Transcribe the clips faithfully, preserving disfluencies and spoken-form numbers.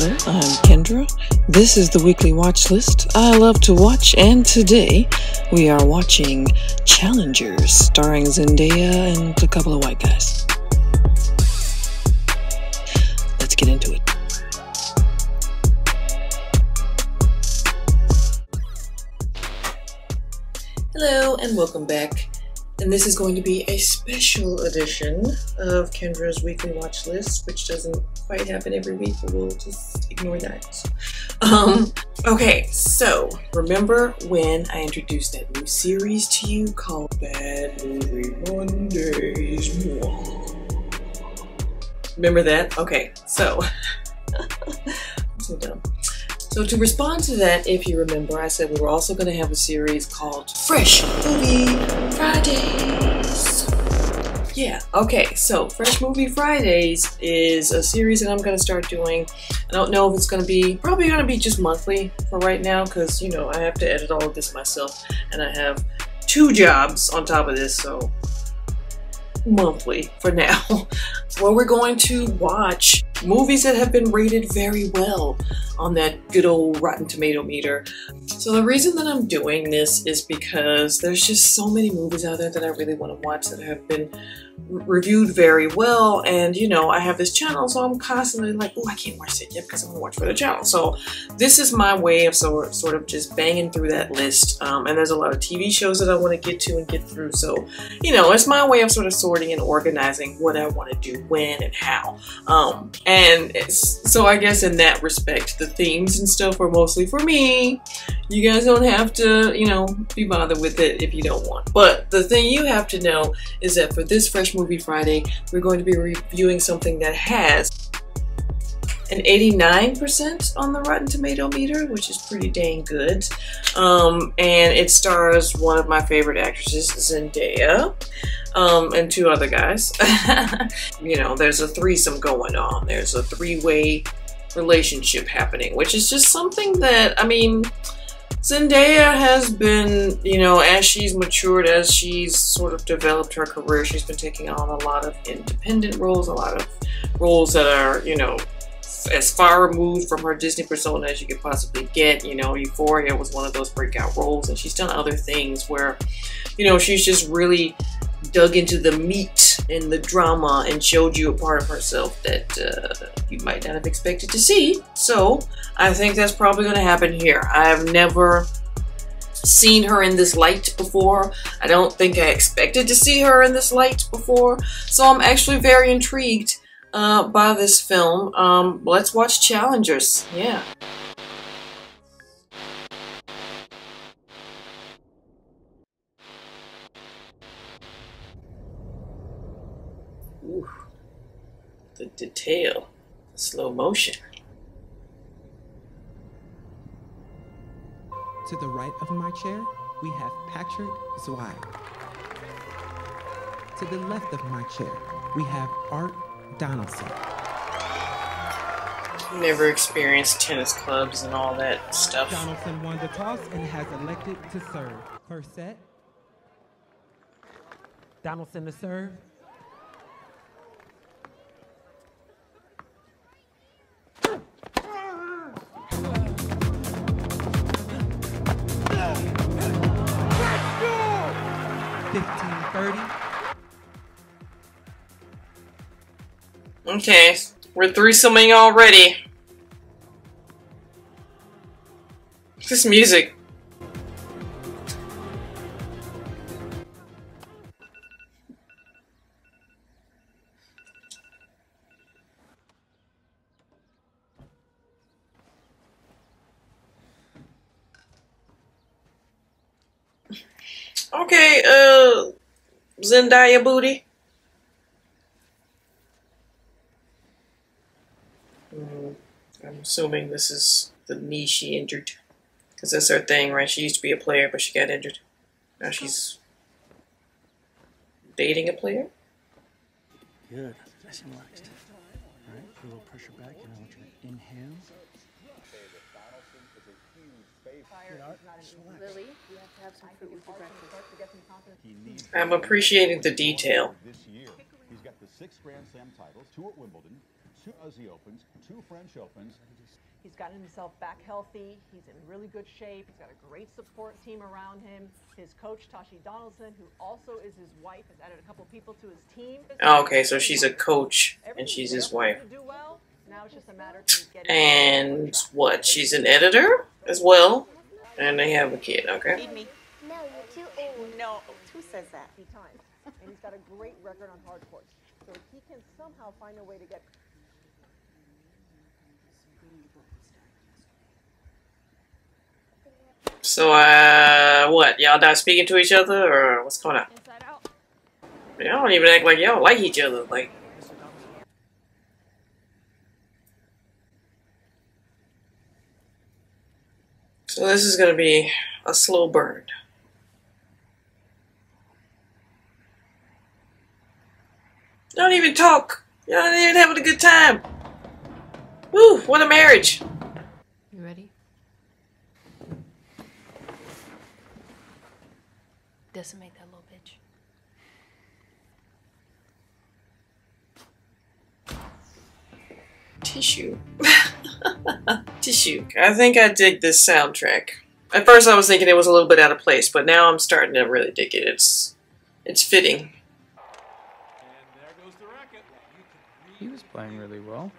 Hello, I'm Kendra. This is the weekly watch list I love to watch, and today we are watching Challengers, starring Zendaya and a couple of white guys. Let's get into it. Hello, and welcome back. And this is going to be a special edition of Kendra's weekly watch list, which doesn't quite happen every week, but we'll just ignore that. Um, okay, so remember when I introduced that new series to you called Bad Movie Mondays? Remember that? Okay, so I'm so dumb. So to respond to that, if you remember, I said we were also going to have a series called Fresh Movie Fridays. Yeah, okay, so Fresh Movie Fridays is a series that I'm going to start doing. I don't know if it's going to be, probably going to be just monthly for right now, because, you know, I have to edit all of this myself, and I have two jobs on top of this, so monthly for now. Where we're going to watch movies that have been rated very well on that good old Rotten Tomato meter. So the reason that I'm doing this is because there's just so many movies out there that I really want to watch that have been reviewed very well, and you know, I have this channel, so I'm constantly like, oh, I can't watch it yet because I'm gonna watch for the channel. So this is my way of sort sort of just banging through that list, um, and there's a lot of T V shows that I want to get to and get through, so you know, it's my way of sort of sorting and organizing what I want to do when and how, um, and it's, so I guess in that respect the themes and stuff are mostly for me. You guys don't have to, you know, be bothered with it if you don't want, but the thing you have to know is that for this Fresh Movie Friday, we're going to be reviewing something that has an eighty-nine percent on the Rotten Tomato meter, which is pretty dang good. Um, and it stars one of my favorite actresses, Zendaya, um, and two other guys. You know, there's a threesome going on. There's a three-way relationship happening, which is just something that, I mean, Zendaya has been, you know, as she's matured, as she's sort of developed her career, she's been taking on a lot of independent roles, a lot of roles that are, you know, as far removed from her Disney persona as you could possibly get. You know, Euphoria was one of those breakout roles, and she's done other things where, you know, she's just really dug into the meat and the drama and showed you a part of herself that uh, you might not have expected to see. So I think that's probably going to happen here. I've never seen her in this light before. I don't think I expected to see her in this light before. So I'm actually very intrigued uh, by this film. Um, let's watch Challengers. Yeah. Ooh, the detail, the slow motion. To the right of my chair, we have Patrick Zweig. To the left of my chair, we have Art Donaldson. Never experienced tennis clubs and all that stuff. Donaldson won the toss and has elected to serve. First set. Donaldson to serve. Okay, we're threesoming already. This music. Okay, uh, Zendaya booty. I'm assuming this is the knee she injured, because that's her thing, right? She used to be a player, but she got injured. Now she's dating a player? Good. Nice and relaxed. All right, put a little pressure back, and I want you to inhale. I'm appreciating the detail. He's got the six Grand Slam titles, two at Wimbledon, two Aussie Opens, two French Opens. He's gotten himself back healthy. He's in really good shape. He's got a great support team around him. His coach, Tashi Donaldson, who also is his wife, has added a couple people to his team. Oh, okay, so she's a coach and she's his wife. And what? She's an editor as well? And they have a kid, okay? No, you're too old. No, who says that? And he's got a great record on hard courts. So if he can somehow find a way to get... So, uh, what? Y'all not speaking to each other, or what's going on? Y'all don't even act like y'all like each other, like... So this is gonna be a slow burn. Don't even talk. Y'all ain't even having a good time. Woo, what a marriage. You ready? Decimate that little bitch. Tissue. Tissue. I think I dig this soundtrack. At first I was thinking it was a little bit out of place, but now I'm starting to really dig it. It's, it's fitting. He was playing really well.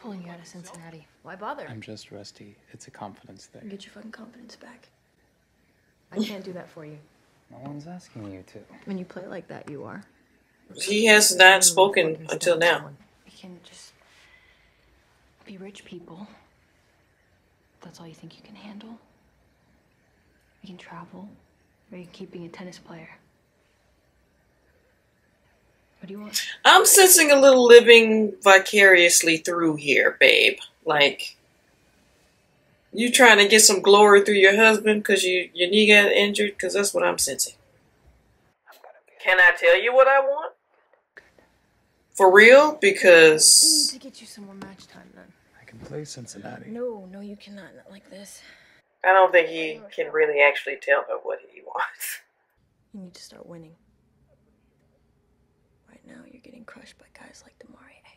Pulling you out of Cincinnati. Why bother? I'm just rusty. It's a confidence thing. Get your fucking confidence back. I can't do that for you. No one's asking you to. When you play like that, you are. He has not spoken until now. You can just be rich people. That's all you think you can handle. You can travel. Or you can keep being a tennis player. What do you want? I'm sensing a little living vicariously through here, babe. Like, you trying to get some glory through your husband because you, your knee got injured? Because that's what I'm sensing. Can I tell you what I want? For real? Because... We need to get you some more match time, then. I can play Cincinnati. No, no, you cannot. Not like this. I don't think he can really actually tell her what he wants. You need to start winning. Now you're getting crushed by guys like Demarie.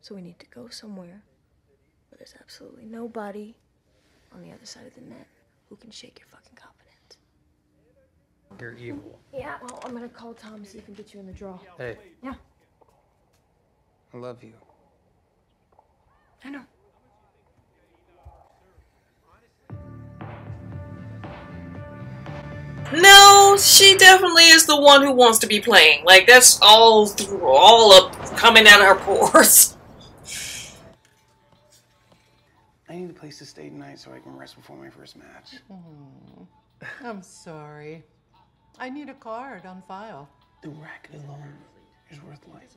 So we need to go somewhere where there's absolutely nobody on the other side of the net who can shake your fucking confidence. You're evil. Yeah, well, I'm gonna call Tom so he can get you in the draw. Hey. Yeah. I love you. I know. No, she definitely is the one who wants to be playing. Like, that's all through, all up coming out of her pores. I need a place to stay tonight so I can rest before my first match. Oh, I'm sorry. I need a card on file. The racket alone is worth like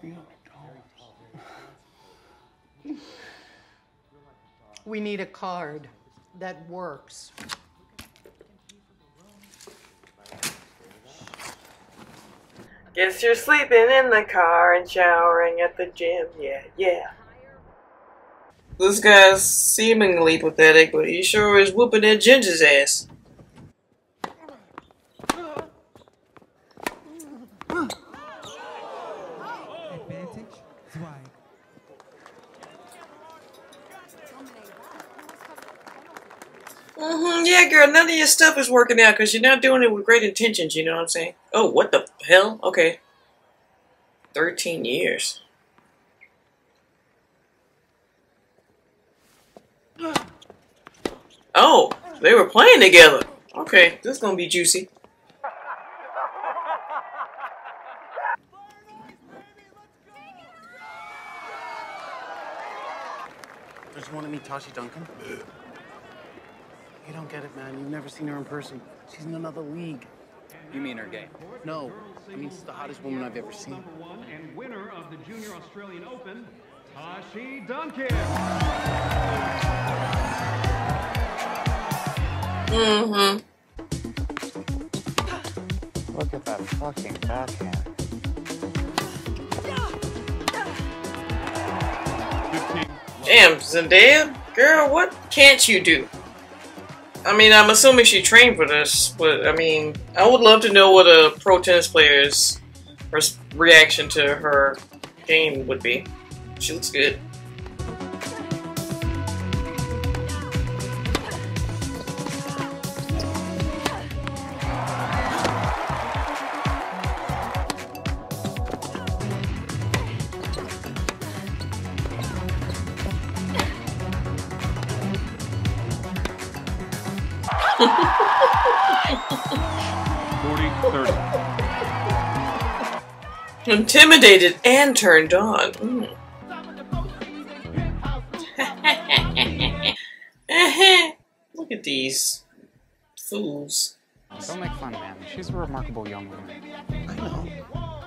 three hundred dollars. We need a card that works. Guess you're sleeping in the car and showering at the gym. Yeah, yeah. This guy's seemingly pathetic, but he sure is whooping that ginger's ass. Advantage Zweig. Mm-hmm, yeah, girl, none of your stuff is working out because you're not doing it with great intentions, you know what I'm saying? Oh, what the hell? Okay. thirteen years. Oh, they were playing together. Okay, this is going to be juicy. Just want to meet Tashi Duncan? You don't get it, man. You've never seen her in person. She's in another league. You mean her game? No. I mean, she's the hottest woman I've ever seen. Number one and winner of the Junior Australian Open, Tashi Duncan. Mm-hmm. Look at that fucking backhand. Damn, Zendaya. Girl, what can't you do? I mean, I'm assuming she trained for this, but I mean, I would love to know what a pro tennis player's reaction to her game would be. She looks good. Intimidated and turned on. Mm. Look at these fools. Don't make fun, man. She's a remarkable young woman. I know.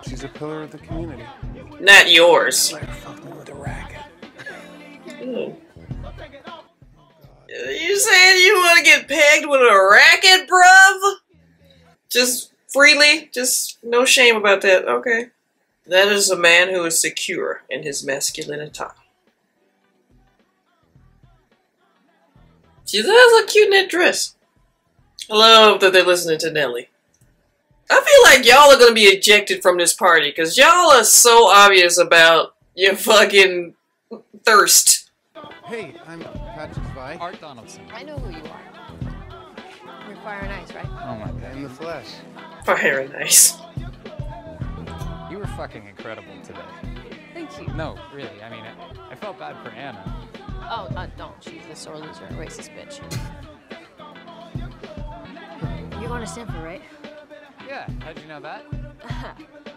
She's a pillar of the community. Not yours. Like fucking with a racket. Mm. You saying you want to get pegged with a racket, bruv? Just freely? Just no shame about that. Okay. That is a man who is secure in his masculinity. She does look cute in that dress. I love that they're listening to Nelly. I feel like y'all are going to be ejected from this party because y'all are so obvious about your fucking thirst. Hey, I'm Patrick Zweig. Art Donaldson. I know who you are. You're Fire and Ice, right? Oh my God. In the flesh. Fire and Ice. You were fucking incredible today. Thank you. No, really. I mean, I, I felt bad for Anna. Oh, uh, don't. She's a sore loser, a racist bitch. You're going to Stanford, right? Yeah. How'd you know that?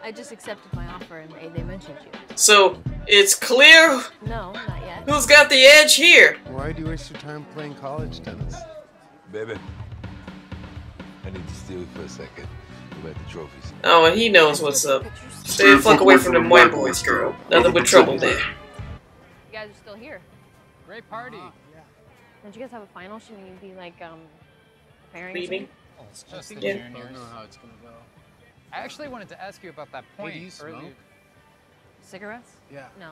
I just accepted my offer and they mentioned you. So, it's clear. No, not yet. Who's got the edge here? Why do you waste your time playing college tennis? Baby, I need to steal you for a second. About the trophies. Oh, and he knows what's up. Stay the fuck away from them white boys, girl. Nothing but trouble there. You guys are still here. Great party. Uh, yeah. Don't you guys have a final? Should we be like, um, preparing? Leaving? Oh, it's just the juniors. I don't know how it's gonna go. I actually wanted to ask you about that point. Hey, do you smoke? Earlier. Cigarettes? Yeah. No.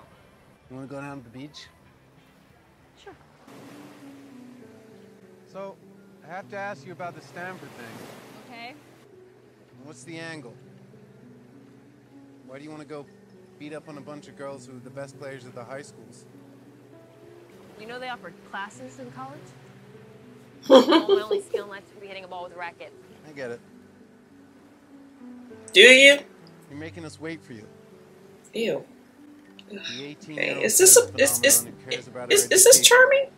You want to go down to the beach? Sure. So, I have to ask you about the Stanford thing. Okay. What's the angle? Why do you want to go beat up on a bunch of girls who are the best players at the high schools? You know they offered classes in college? My only skill in life would be hitting a ball with a racket. I get it. Do you? You're making us wait for you. Ew. Okay. Is this a, is, is, is, is, is this charming?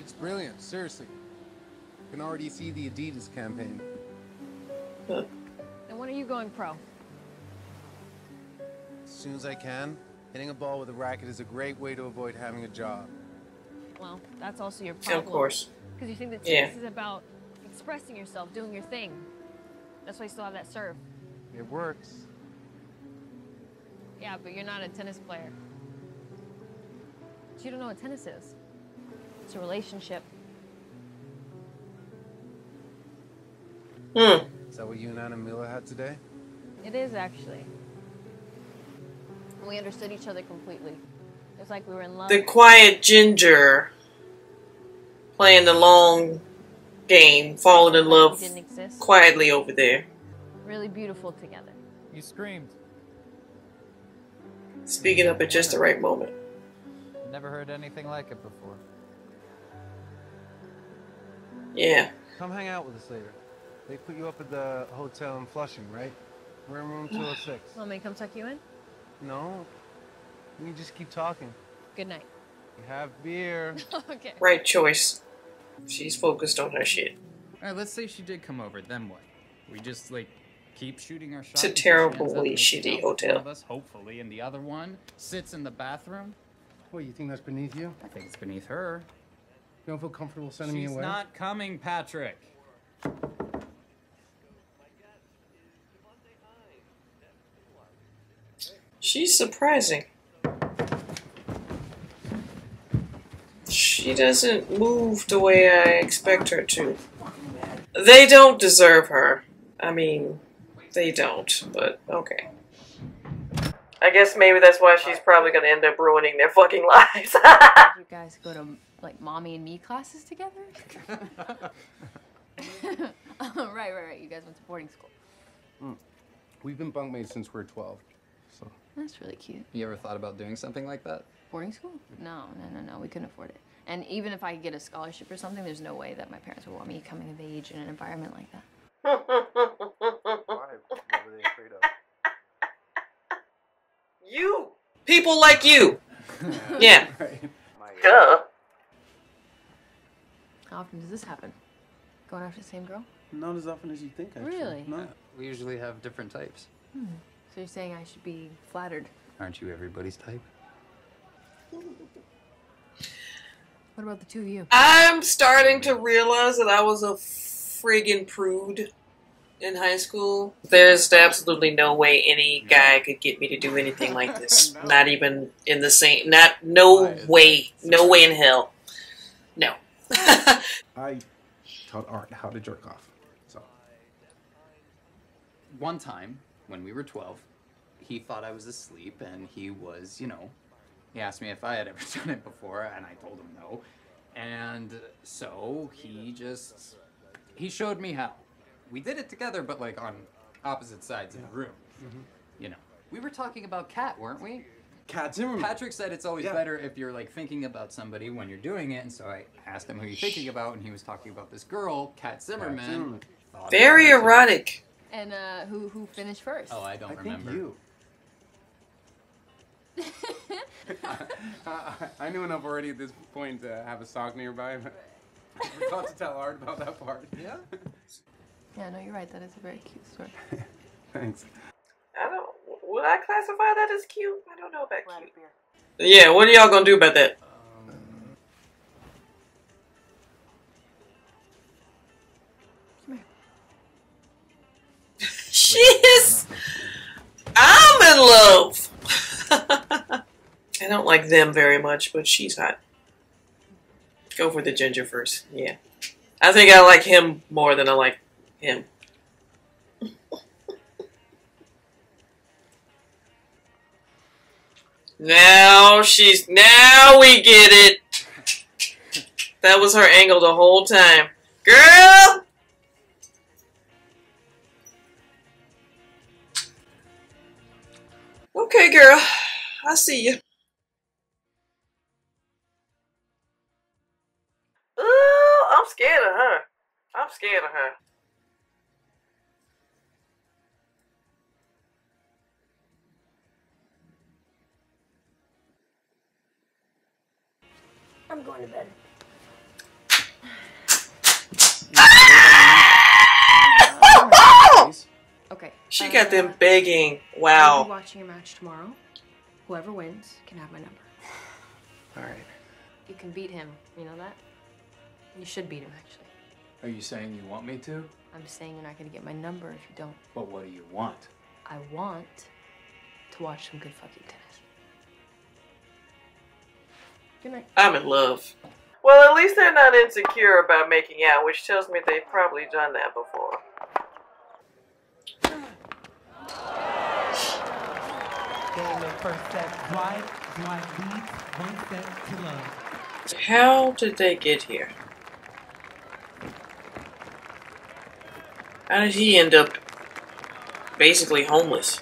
It's brilliant, seriously. You can already see the Adidas campaign. Huh. And when are you going pro? As soon as I can. Hitting a ball with a racket is a great way to avoid having a job. Well, that's also your problem. Of course. Because you think that tennis yeah. is about expressing yourself, doing your thing. That's why you still have that serve. It works. Yeah, but you're not a tennis player. But you don't know what tennis is. It's a relationship. Hmm. Is that what you and Anna Mila had today? It is, actually. We understood each other completely. It was like we were in love. The quiet ginger playing the long game, falling in love quietly over there. Really beautiful together. You screamed. Speaking up at just the right moment. Never heard anything like it before. Yeah. Come hang out with us later. They put you up at the hotel in Flushing, right? We're in room two oh six. Want me to come tuck you in? No. You just keep talking. Good night. You have beer. Okay. Right choice. She's focused on her shit. Alright, let's say she did come over, then what? We just, like, keep shooting our shots. It's a terribly shitty hotel. Of us, hopefully, and the other one sits in the bathroom. What, you think that's beneath you? I think it's beneath her. You don't feel comfortable sending She's me away? She's not coming, Patrick. She's surprising. She doesn't move the way I expect her to. They don't deserve her. I mean, they don't, but okay. I guess maybe that's why she's probably gonna end up ruining their fucking lives. You guys go to, like, mommy and me classes together? right, right, right. You guys went to boarding school. Mm. We've been bunkmates since we were twelve. So. That's really cute. You ever thought about doing something like that? Boarding school? No, no, no, no. We couldn't afford it. And even if I could get a scholarship or something, there's no way that my parents would want me coming of age in an environment like that. You! People like you! Yeah. Yeah. Right. Duh. How often does this happen? Going after the same girl? Not as often as you think, actually. Really? No. Yeah. We usually have different types. Hmm. So you're saying I should be flattered. Aren't you everybody's type? What about the two of you? I'm starting to realize that I was a friggin' prude in high school. There's absolutely no way any guy could get me to do anything like this. No. Not even in the same, not, no way, no way in hell. No. I taught Art how to jerk off. So. One time, when we were twelve, he thought I was asleep and he was, you know, he asked me if I had ever done it before, and I told him no. And so he just, he showed me how. We did it together, but like on opposite sides yeah. of the room. Mm-hmm. You know, we were talking about Kat, weren't we? Kat Zimmerman. Patrick said it's always yeah. better if you're like thinking about somebody when you're doing it, and so I asked him who you're thinking about, and he was talking about this girl, Kat Zimmerman. Kat Zimmerman. Very erotic. And uh, who who finished first? Oh, I don't I remember. Think you. uh, I knew enough already at this point to have a sock nearby, but I forgot to tell Art about that part. Yeah? Yeah, no, you're right. That is a very cute story. Thanks. I don't... Would I classify that as cute? I don't know about Glad cute. Yeah, what are y'all gonna do about that? Um... Come here. She is... I'm in love! I don't like them very much, but she's hot. Go for the ginger first. Yeah. I think I like him more than I like him. Now she's... Now we get it! That was her angle the whole time. Girl! Okay, girl. I see you. Ooh, I'm scared of her. I'm scared of her. I'm going to bed. Okay. She got them begging. Wow. I'll be watching your match tomorrow. Whoever wins can have my number. All right. You can beat him. You know that? You should beat him, actually. Are you saying you want me to? I'm saying you're not going to get my number if you don't. But what do you want? I want to watch some good fucking tennis. Good night. I'm in love. Well, at least they're not insecure about making out, which tells me they've probably done that before. First step, why do I lead one step to love? How did they get here? How did he end up basically homeless?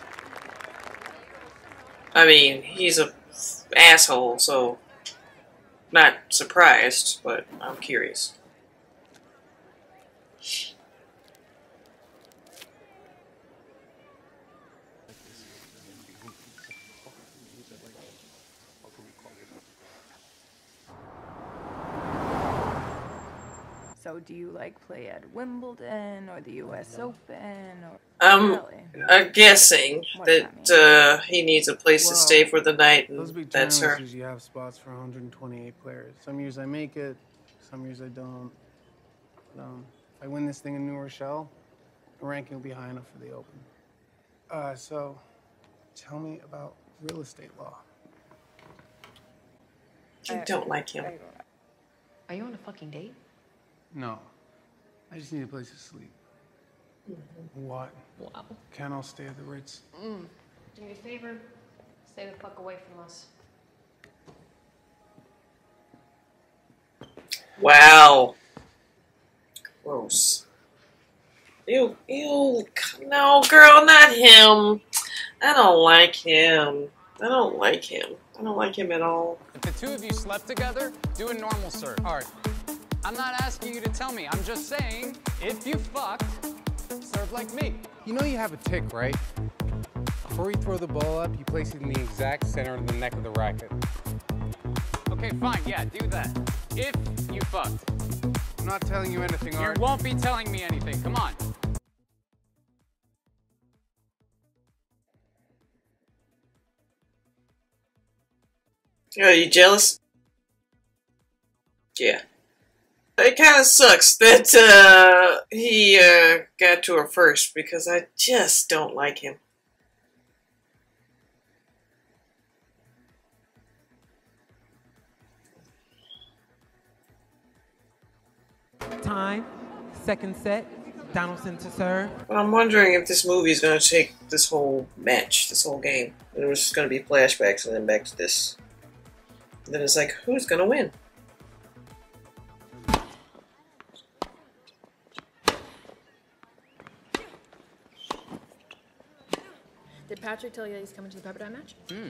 I mean, he's a asshole, so not surprised, but I'm curious. So do you like play at Wimbledon or the U S Open? Or I'm really? uh, guessing what that, that uh, he needs a place well, to stay for the night, and those big that's her. You have spots for one hundred twenty-eight players. Some years I make it, some years I don't. But, um, if I win this thing in New Rochelle, the ranking will be high enough for the Open. Uh, so tell me about real estate law. I don't like him. Are you on a fucking date? No, I just need a place to sleep. Mm-hmm. What? Wow. Can I stay at the Ritz? Mm. Do me a favor, stay the fuck away from us. Wow. Gross. Ew, ew, no, girl, not him. I don't like him. I don't like him. I don't like him at all. If the two of you slept together, do a normal search. Art, I'm not asking you to tell me. I'm just saying, if you fucked, serve like me. You know you have a tick, right? Before you throw the ball up, you place it in the exact center of the neck of the racket. Okay, fine, yeah, do that. If you fucked. I'm not telling you anything, Art. You won't be telling me anything, come on. Are you jealous? Yeah. It kind of sucks that uh, he uh, got to her first because I just don't like him. Time, second set, Donaldson to serve. But I'm wondering if this movie is going to take this whole match, this whole game. It was going to be flashbacks and then back to this. Then it's like, who's gonna win? Did Patrick tell you that he's coming to the Pepperdine match? Hmm.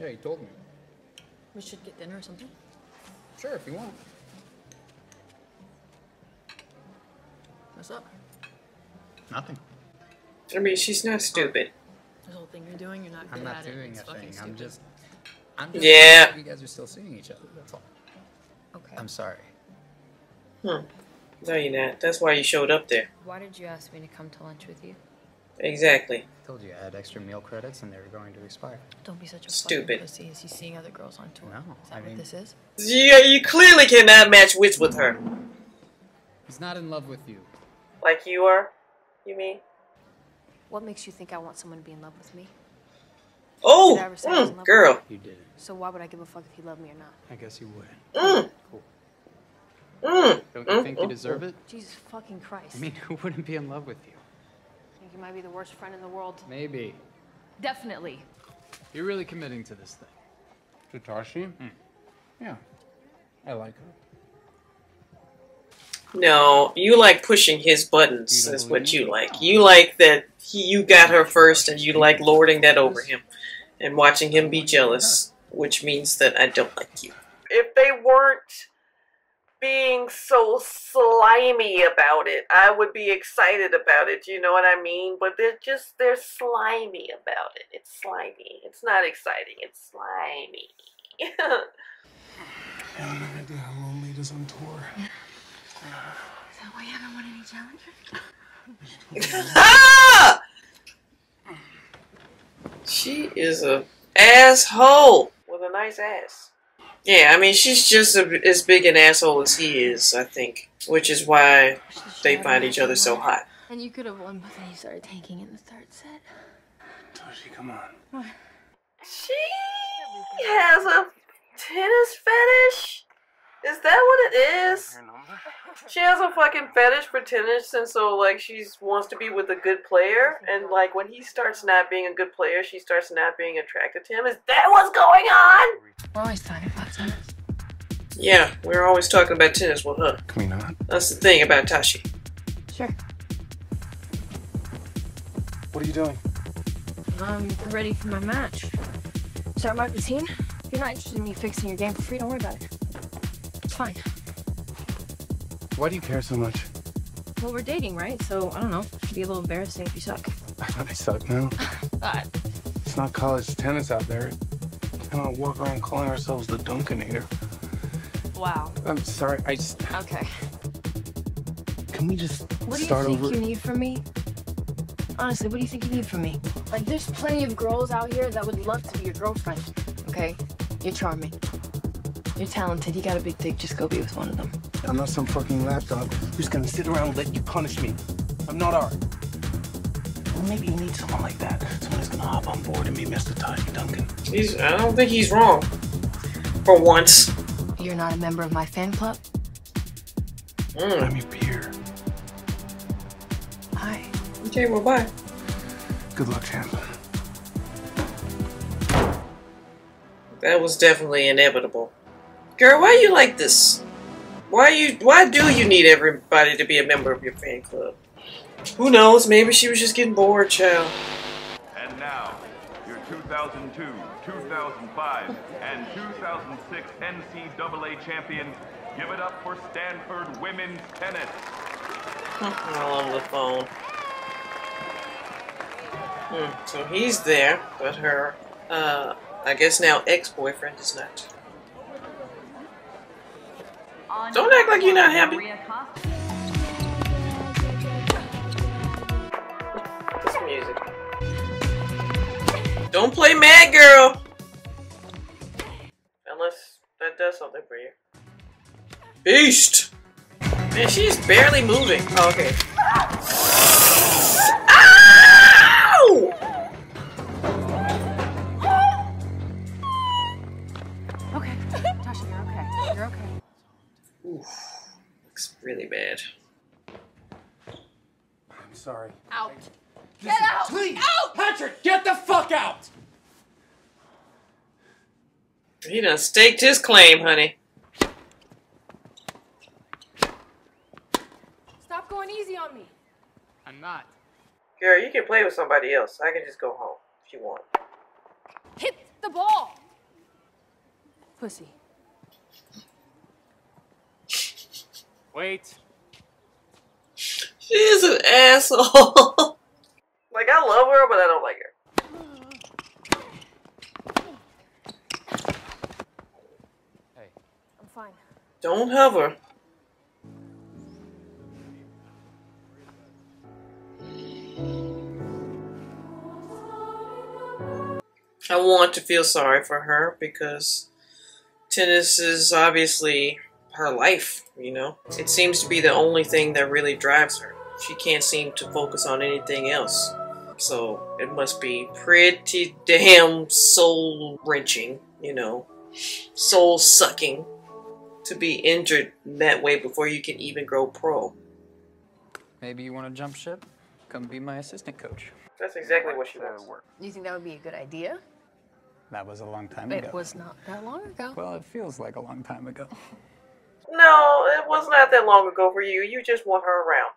Yeah, he told me. We should get dinner or something? Sure, if you want. What's up? Nothing. I mean, she's not stupid. This whole thing you're doing, you're not good at it. I'm not doing a thing. I'm just... I'm just yeah. You guys are still seeing each other. That's all. Okay. I'm sorry. Hmm. No, you're not. That's why you showed up there. Why did you ask me to come to lunch with you? Exactly. I told you I had extra meal credits and they were going to expire. Don't be such a stupid pussy. Is he seeing other girls on tour? No. Is that I what mean, this is? Yeah, you clearly cannot match wits with her. He's not in love with you. Like you are? You mean? What makes you think I want someone to be in love with me? Oh, mm, girl. You didn't. So why would I give a fuck if he loved me or not? I guess you would. Mm. Cool. Mm. Don't you mm. think you deserve it? Jesus fucking Christ. I mean, who wouldn't be in love with you? I think you might be the worst friend in the world. Maybe. Definitely. You're really committing to this thing. To Tashi? Mm. Yeah. I like her. No, you like pushing his buttons is what you like. No. You like that he, you got her first and you like lording that over him. And watching him be jealous, which means that I don't like you. If they weren't being so slimy about it, I would be excited about it, you know what I mean? But they're just, they're slimy about it. It's slimy. It's not exciting. It's slimy. I have no idea how lonely it is on tour. Yeah. Is that why you haven't won any Challengers? Ah! She is a asshole with a nice ass. Yeah, I mean, she's just a, as big an asshole as he is, I think. Which is why they find each other so hot. And you could have won, but then you started tanking in the third set. Toshi, come on. What? She has a tennis fetish? Is that what it is? She has a fucking fetish for tennis, and so like she wants to be with a good player, and like when he starts not being a good player, she starts not being attracted to him. Is that what's going on? We're always talking about tennis. Yeah, we're always talking about tennis with her. Can we not? That's the thing about Tashi. Sure. What are you doing? I'm ready for my match. Start my routine. If you're not interested in me fixing your game for free, don't worry about it. Fine. Why do you care so much? Well, we're dating, right? So, I don't know. It'd be a little embarrassing if you suck. I suck now. uh, it's not college tennis out there. We cannot walk around calling ourselves the Dunkinator. Wow. I'm sorry, I just... Okay. Can we just what start over? What do you think over... you need from me? Honestly, what do you think you need from me? Like, there's plenty of girls out here that would love to be your girlfriend. Okay? You're charming. You're talented, you got a big dick, just go be with one of them. I'm not some fucking lapdog who's gonna sit around and let you punish me. I'm not Art. Well, maybe you need someone like that. Someone who's gonna hop on board and be Mister Tashi Duncan. He's, I don't think he's wrong. For once. You're not a member of my fan club? Mm. I'm your peer. Hi. Okay, well, bye. Good luck, champ. That was definitely inevitable. Girl, why are you like this? Why you? Why do you need everybody to be a member of your fan club? Who knows? Maybe she was just getting bored, child. And now, your two thousand two, two thousand five, and two thousand six N C double A champion, give it up for Stanford women's tennis. I love the phone. Hmm, so he's there, but her, uh, I guess now ex-boyfriend is not. Don't act like you're not happy. This music. Don't play Mad Girl! Unless that does something for you. Beast! Man, she's barely moving. Oh, okay. Okay, Tashi, you're okay. You're okay. Oof. Looks really bad. I'm sorry. Out! Get Listen, out! Please! Out! Patrick, get the fuck out! He done staked his claim, honey. Stop going easy on me. I'm not. Girl, you can play with somebody else. I can just go home if you want. Hit the ball! Pussy. Wait. She's an asshole. Like, I love her, but I don't like her. Hey. I'm fine. Don't hover. I want to feel sorry for her because tennis is obviously her life, you know? It seems to be the only thing that really drives her. She can't seem to focus on anything else. So it must be pretty damn soul-wrenching, you know, soul-sucking to be injured that way before you can even grow pro. Maybe you want to jump ship? Come be my assistant coach. That's exactly what she wants. You think that would be a good idea? That was a long time ago. It was not that long ago. Well, it feels like a long time ago. No, it was not that long ago for you. You just want her around.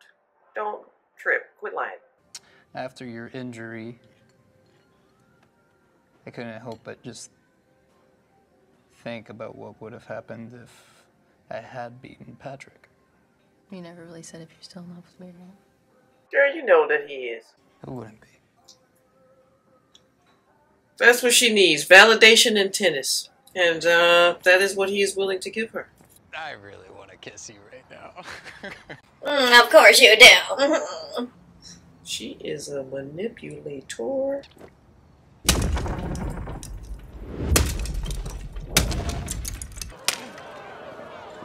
Don't trip. Quit lying. After your injury, I couldn't help but just think about what would have happened if I had beaten Patrick. You never really said if you're still in love with me or not. Girl, you know that he is. It wouldn't be. That's what she needs, validation in tennis. And uh, that is what he is willing to give her. I really want to kiss you right now. Mm, of course you do. She is a manipulator.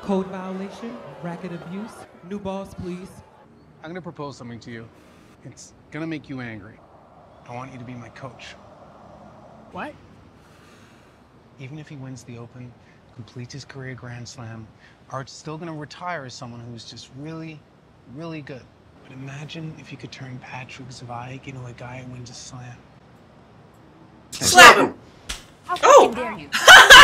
Code violation, racket abuse, new balls please. I'm going to propose something to you. It's going to make you angry. I want you to be my coach. What? Even if he wins the Open, completes his career Grand Slam, Art's still gonna retire as someone who's just really, really good. But imagine if you could turn Patrick Zweig into a guy who wins a slam. Slap him! How oh! dare you?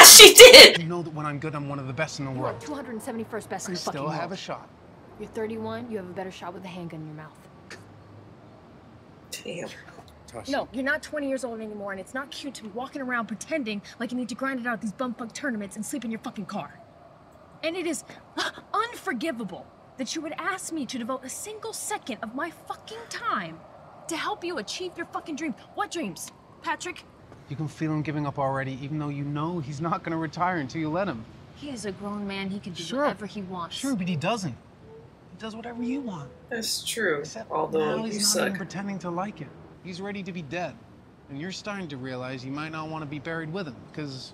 She did! You know that when I'm good, I'm one of the best in the world. You're two hundred seventy-first best in the fucking world. I still have a shot. You're thirty-one, you have a better shot with a handgun in your mouth. Damn. No, you're not twenty years old anymore, and it's not cute to be walking around pretending like you need to grind it out at these bumfuck tournaments and sleep in your fucking car. And it is unforgivable that you would ask me to devote a single second of my fucking time to help you achieve your fucking dream. What dreams, Patrick? You can feel him giving up already, even though you know he's not going to retire until you let him. He is a grown man. He can do sure. whatever he wants. Sure, but he doesn't. He does whatever you want. That's true. Except although now he's you not suck. Even pretending to like it. He's ready to be dead, and you're starting to realize you might not want to be buried with him, because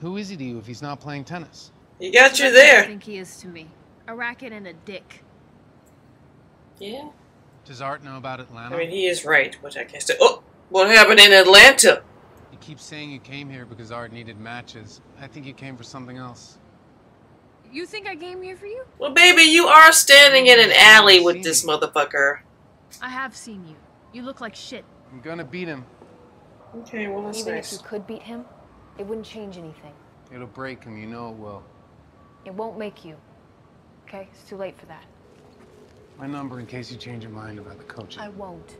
who is he to you if he's not playing tennis? You got you there. I think he is to me. A racket and a dick. Yeah. Does Art know about Atlanta? I mean, he is right, which I can't say. Oh, what happened in Atlanta? You keep saying you came here because Art needed matches. I think you came for something else. You think I came here for you? Well, baby, you are standing in an alley with this motherfucker. I have seen you. You look like shit. I'm gonna beat him. Okay, well, that's Even nice. If you could beat him, it wouldn't change anything. It'll break him, you know it will. It won't make you. Okay, it's too late for that. My number in case you change your mind about the coaching. I won't.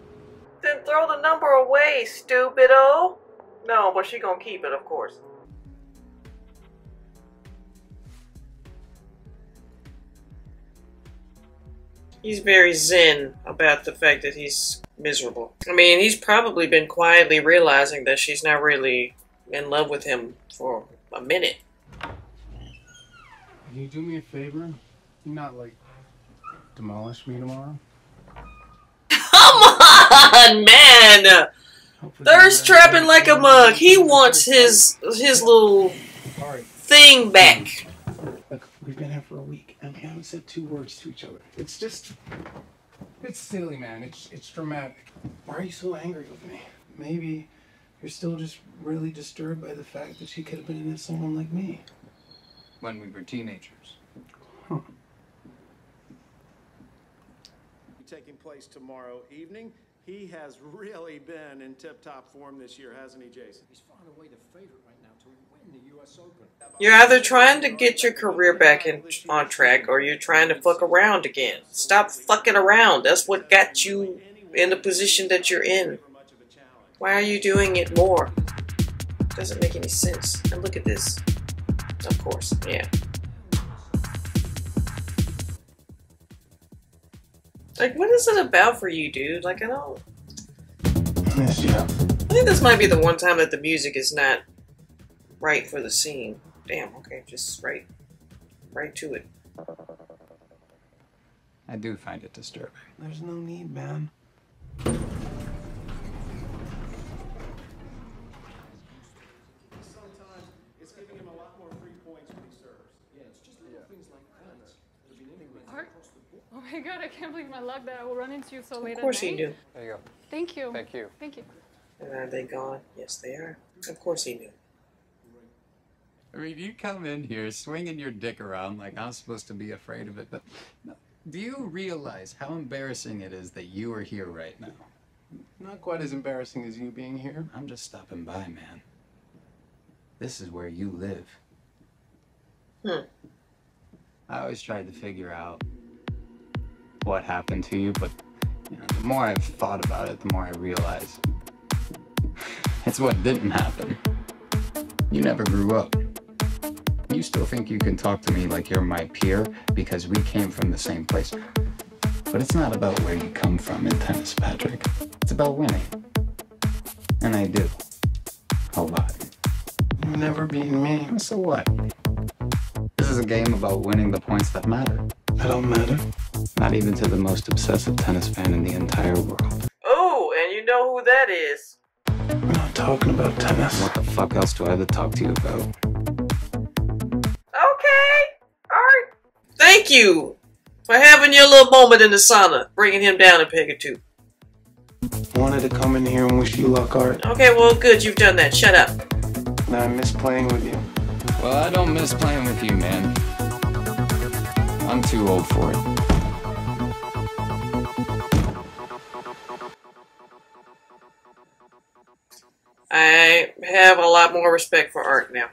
Then throw the number away, stupido. No, but she gonna keep it, of course. He's very zen about the fact that he's miserable. I mean, he's probably been quietly realizing that she's not really in love with him for a minute. Can you do me a favor? Not like demolish me tomorrow? Come on, man! Thirst trapping like a mug. He wants his his little thing back. Look, we've been here for a week and we haven't said two words to each other. It's just, it's silly, man. It's it's dramatic. Why are you so angry with me? Maybe you're still just really disturbed by the fact that she could have been into someone like me. When we were teenagers. Huh. Taking place tomorrow evening. He has really been in tip-top form this year, hasn't he, Jason? He's far and away the favorite right now to win the U S Open. You're either trying to get your career back in, on track, or you're trying to fuck around again. Stop fucking around. That's what got you in the position that you're in. Why are you doing it more? Doesn't make any sense. And look at this. Of course, yeah. Like, what is it about for you, dude? Like, I don't... Yes, yeah. I think this might be the one time that the music is not right for the scene. Damn, okay, just right, right to it. I do find it disturbing. There's no need, man. Oh my God, I can't believe my luck that I will run into you so late at night. Of course you do. There you go. Thank you. Thank you. Thank you. And are they gone? Yes, they are. Of course he knew. I mean, you come in here swinging your dick around like I'm supposed to be afraid of it, but no. Do you realize how embarrassing it is that you are here right now? Not quite as embarrassing as you being here. I'm just stopping by, man. This is where you live. Hmm. I always tried to figure out what happened to you, but you know, the more I've thought about it, the more I realize it's what didn't happen. You never grew up. You still think you can talk to me like you're my peer because we came from the same place. But it's not about where you come from in tennis, Patrick. It's about winning. And I do. A lot. You've never beaten me. So what? This is a game about winning the points that matter. That don't matter. Not even to the most obsessive tennis fan in the entire world. Oh, and you know who that is. We're not talking about tennis. What the fuck else do I have to talk to you about? Okay. Alright. Thank you for having your little moment in the sauna. Bringing him down a peg or two. Wanted to come in here and wish you luck, Art. Okay, well, good. You've done that. Shut up. Now I miss playing with you. Well, I don't miss playing with you, man. I'm too old for it. I have a lot more respect for Art now.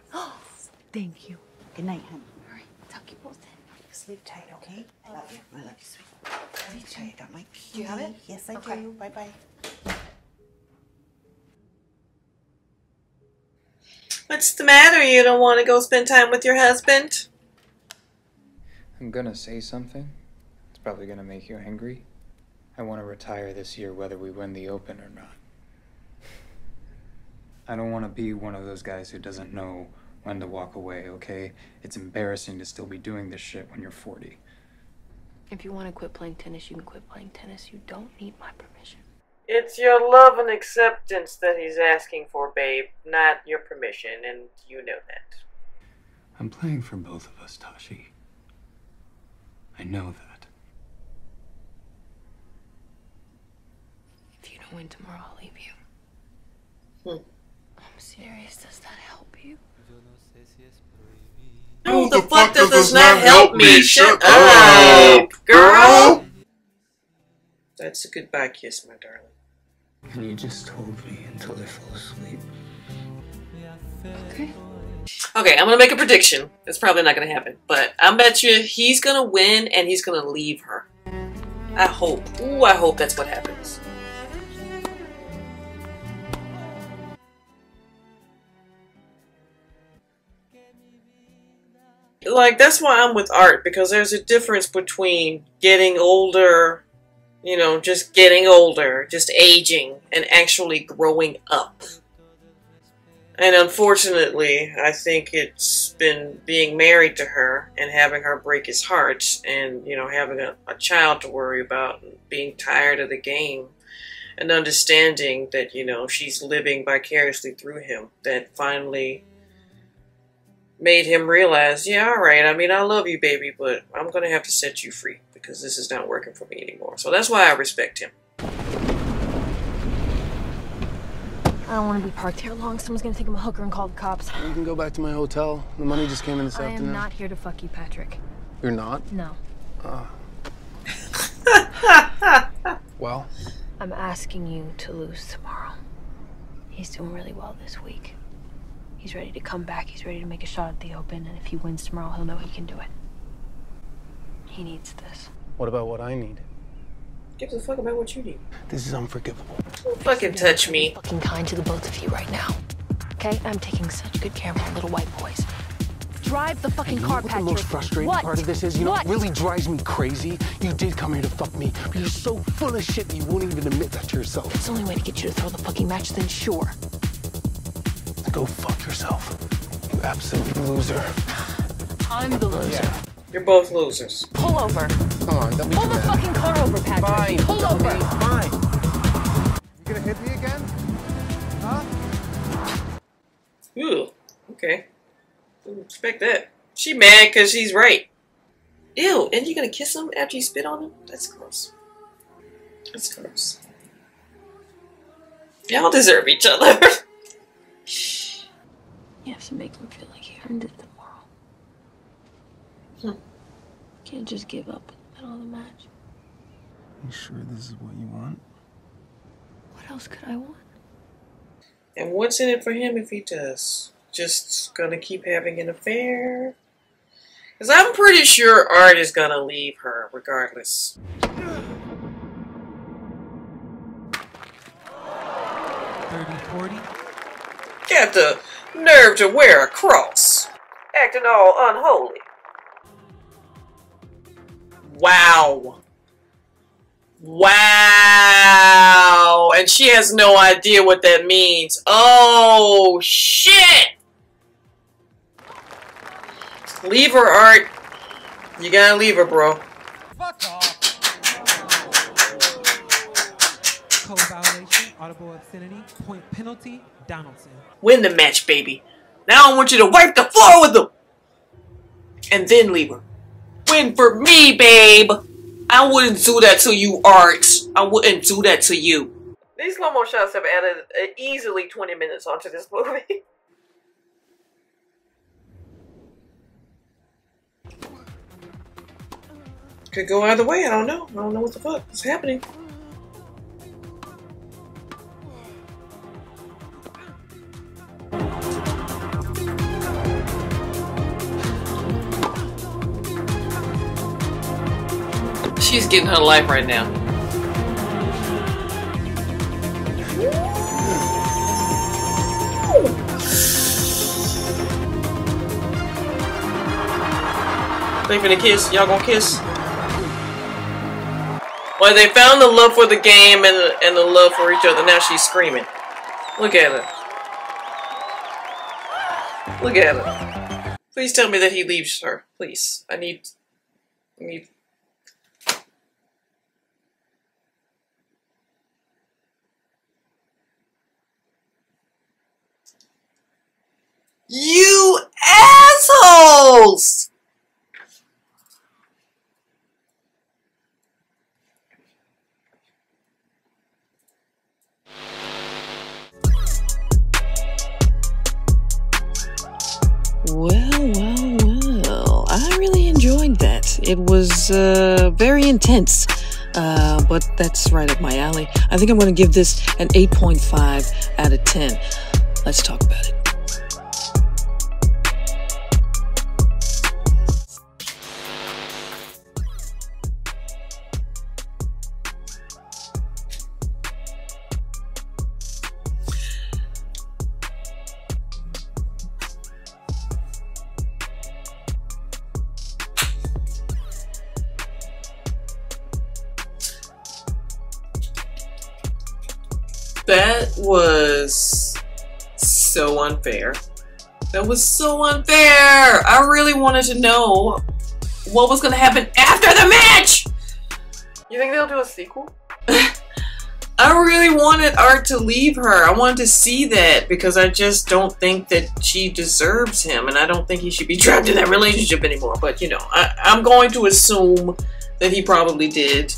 Thank you. Good night, honey. All right, tuck your balls in. Sleep tight, okay? I love you. I love you, sweet. Sleep tight. I got my key. Do you have it? Yes, I okay. do. Bye, bye. What's the matter? You don't want to go spend time with your husband? I'm gonna say something. It's probably gonna make you angry. I want to retire this year, whether we win the Open or not. I don't want to be one of those guys who doesn't know when to walk away, okay? It's embarrassing to still be doing this shit when you're forty. If you want to quit playing tennis, you can quit playing tennis. You don't need my permission. It's your love and acceptance that he's asking for, babe, not your permission, and you know that. I'm playing for both of us, Tashi. I know that. If you don't win tomorrow, I'll leave you. Hmm. I'm serious. Does that help you? No, the fuck that does not help me. Shut up, girl. That's a goodbye kiss, my darling. And you just hold me until I fall asleep. Okay. Okay, I'm gonna make a prediction. It's probably not gonna happen, but I bet you he's gonna win and he's gonna leave her. I hope. Ooh, I hope that's what happens. Like, that's why I'm with Art, because there's a difference between getting older, you know, just getting older, just aging, and actually growing up. And unfortunately, I think it's been being married to her and having her break his heart and, you know, having a, a child to worry about and being tired of the game and understanding that, you know, she's living vicariously through him that finally made him realize, yeah, all right, I mean, I love you, baby, but I'm going to have to set you free because this is not working for me anymore. So that's why I respect him. I don't want to be parked here long. Someone's going to think I'm a hooker and call the cops. You can go back to my hotel. The money just came in this I afternoon. I am not here to fuck you, Patrick. You're not? No. Uh. Well? I'm asking you to lose tomorrow. He's doing really well this week. He's ready to come back, he's ready to make a shot at the Open, and if he wins tomorrow, he'll know he can do it. He needs this. What about what I need? Give a fuck about what you need. This is unforgivable. Don't fucking touch me. I'm fucking kind to the both of you right now. Okay? I'm taking such good care of my little white boys. Drive the fucking hey, you car, Patrick. You know what the most frustrating what? part of this is? You what? know what really drives me crazy? You did come here to fuck me, but you're so full of shit that you won't even admit that to yourself. It's the only way to get you to throw the fucking match, then sure. Go fuck yourself, you absolute loser. I'm the loser. Yeah. You're both losers. Pull over. Come on, don't be Pull the bad. fucking car over, Patrick. Fine. Pull don't over. Fine. You gonna hit me again? Huh? Ew. Okay. Didn't expect that. She mad because she's right. Ew. And you gonna kiss him after you spit on him? That's gross. That's gross. Y'all deserve each other. You have to make him feel like he earned it tomorrow. Hmm. Can't just give up in the middle of the match. You sure this is what you want? What else could I want? And what's in it for him if he does? Just gonna keep having an affair? Because I'm pretty sure Art is gonna leave her regardless. thirty, forty? Get the nerve to wear a cross. Acting all unholy. Wow. Wow. And she has no idea what that means. Oh, shit. Leave her, Art. You gotta leave her, bro. Fuck off. Code violation, audible obscenity, point penalty, Donaldson. Win the match, baby. Now I want you to wipe the floor with them. And then leave her. Win for me, babe. I wouldn't do that to you, Art. I wouldn't do that to you. These slow-mo shots have added easily twenty minutes onto this movie. Could go either way. I don't know. I don't know what the fuck is happening. She's getting her life right now. They finna kiss. Y'all gonna kiss? Well, they found the love for the game and the, and the love for each other. Now she's screaming. Look at her. Look at her. Please tell me that he leaves her. Please. I need... I need... You assholes! Well, well, well. I really enjoyed that. It was uh, very intense. Uh, but that's right up my alley. I think I'm going to give this an eight point five out of ten. Let's talk about it. That was so unfair. That was so unfair. I really wanted to know what was gonna happen after the match. You think they'll do a sequel? I really wanted Art to leave her. I wanted to see that because I just don't think that she deserves him, and I don't think he should be trapped in that relationship anymore. But you know, I, I'm going to assume that he probably did.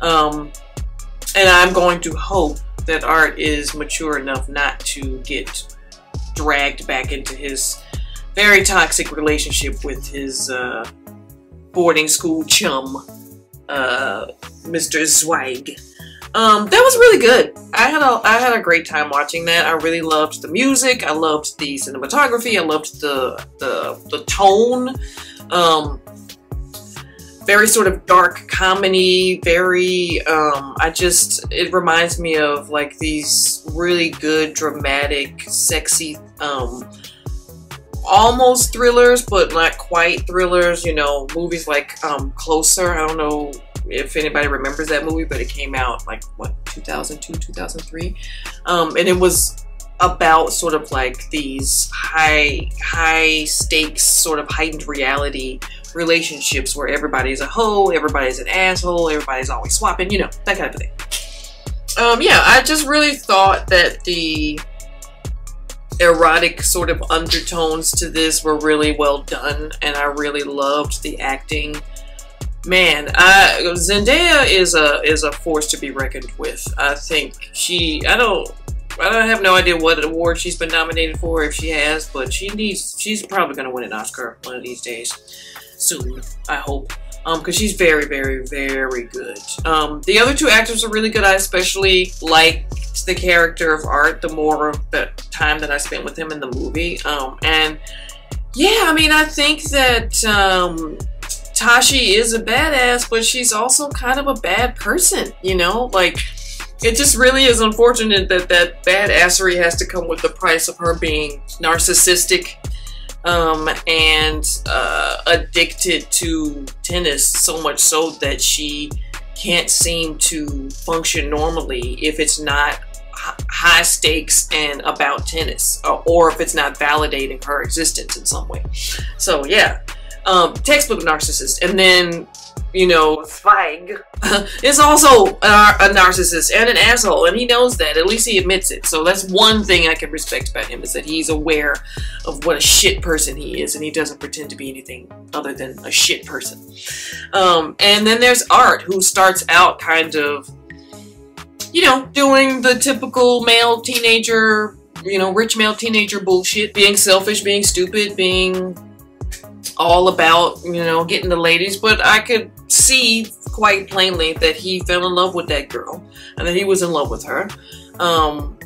Um, and I'm going to hope that Art is mature enough not to get dragged back into his very toxic relationship with his uh, boarding school chum, uh, Mister Zweig. Um, that was really good. I had a I had a great time watching that. I really loved the music. I loved the cinematography. I loved the the the tone. Um, very sort of dark comedy. Very. Um, I just it reminds me of like these really good dramatic, sexy, um, almost thrillers, but not quite thrillers. You know, movies like um, Closer. I don't know if anybody remembers that movie, but it came out like what, two thousand two, two thousand three, um, and it was about sort of like these high high stakes, sort of heightened reality relationships where everybody's a hoe, everybody's an asshole, everybody's always swapping, you know, that kind of thing. Um, yeah, I just really thought that the erotic sort of undertones to this were really well done, and I really loved the acting. Man, I, Zendaya is a is a force to be reckoned with. I think she. I don't. I don't have no idea what award she's been nominated for, if she has, but she needs. She's probably gonna win an Oscar one of these days, soon. I hope, um, because she's very, very, very good. Um, the other two actors are really good. I especially liked the character of Art. The more of the time that I spent with him in the movie, um, and yeah, I mean, I think that. Um, Tashi is a badass, but she's also kind of a bad person, you know? Like, it just really is unfortunate that that badassery has to come with the price of her being narcissistic um, and uh, addicted to tennis, so much so that she can't seem to function normally if it's not high stakes and about tennis, or, or if it's not validating her existence in some way. So, yeah. Um, textbook narcissist, and then, you know, Zweig is also a, a narcissist and an asshole, and he knows that. At least he admits it. So that's one thing I can respect about him, is that he's aware of what a shit person he is, and he doesn't pretend to be anything other than a shit person. Um, and then there's Art, who starts out kind of, you know, doing the typical male teenager, you know, rich male teenager bullshit, being selfish, being stupid, being all about, you know, getting the ladies, but I could see quite plainly that he fell in love with that girl and that he was in love with her. Um,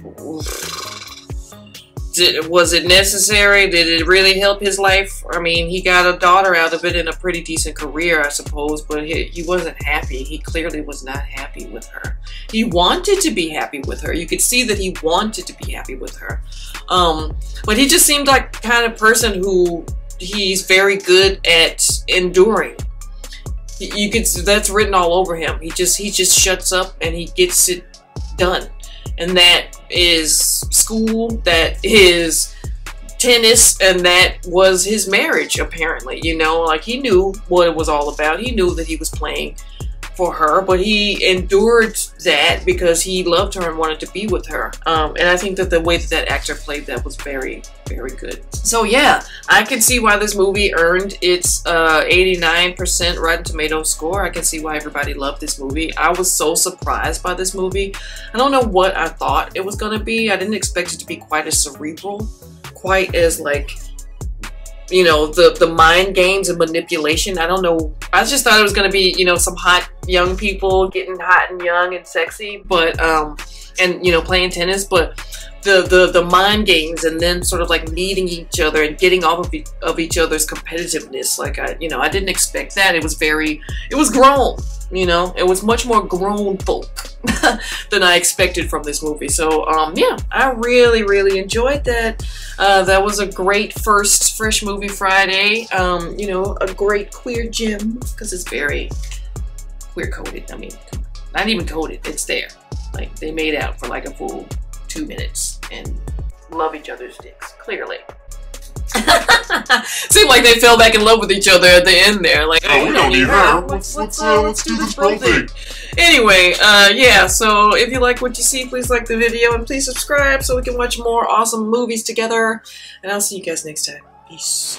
did, was it necessary? Did it really help his life? I mean, he got a daughter out of it and a pretty decent career, I suppose, but he, he wasn't happy. He clearly was not happy with her. He wanted to be happy with her. You could see that he wanted to be happy with her. Um, but he just seemed like the kind of person who he's very good at enduring. You could, that's written all over him. He just he just shuts up and he gets it done. And that is school, that is tennis, and that was his marriage, apparently. You know, like, he knew what it was all about. He knew that he was playing for her, but he endured that because he loved her and wanted to be with her. Um, and I think that the way that that actor played that was very, very good. So yeah, I can see why this movie earned its uh, eighty-nine percent Rotten Tomato score. I can see why everybody loved this movie. I was so surprised by this movie. I don't know what I thought it was gonna be. I didn't expect it to be quite as cerebral, quite as like, you know, the, the mind games and manipulation. I don't know. I just thought it was going to be, you know, some hot young people getting hot and young and sexy, but, um, and, you know, playing tennis, but the, the, the mind games and then sort of like needing each other and getting off of, e of each other's competitiveness. Like, I, you know, I didn't expect that. It was very, it was grown, you know, it was much more grown folk than I expected from this movie. So, um, yeah, I really, really enjoyed that. Uh, that was a great first Fresh Movie Friday. Um, you know, a great queer gem, because it's very queer coded. I mean, not even coded, it's there. Like, they made out for like a fool. two minutes and love each other's dicks, clearly. Seem like they fell back in love with each other at the end there. Like, oh, we, we don't need her. her. Let's, let's, uh, let's do this pro thing. Anyway, uh, yeah, so if you like what you see, please like the video and please subscribe so we can watch more awesome movies together. And I'll see you guys next time. Peace.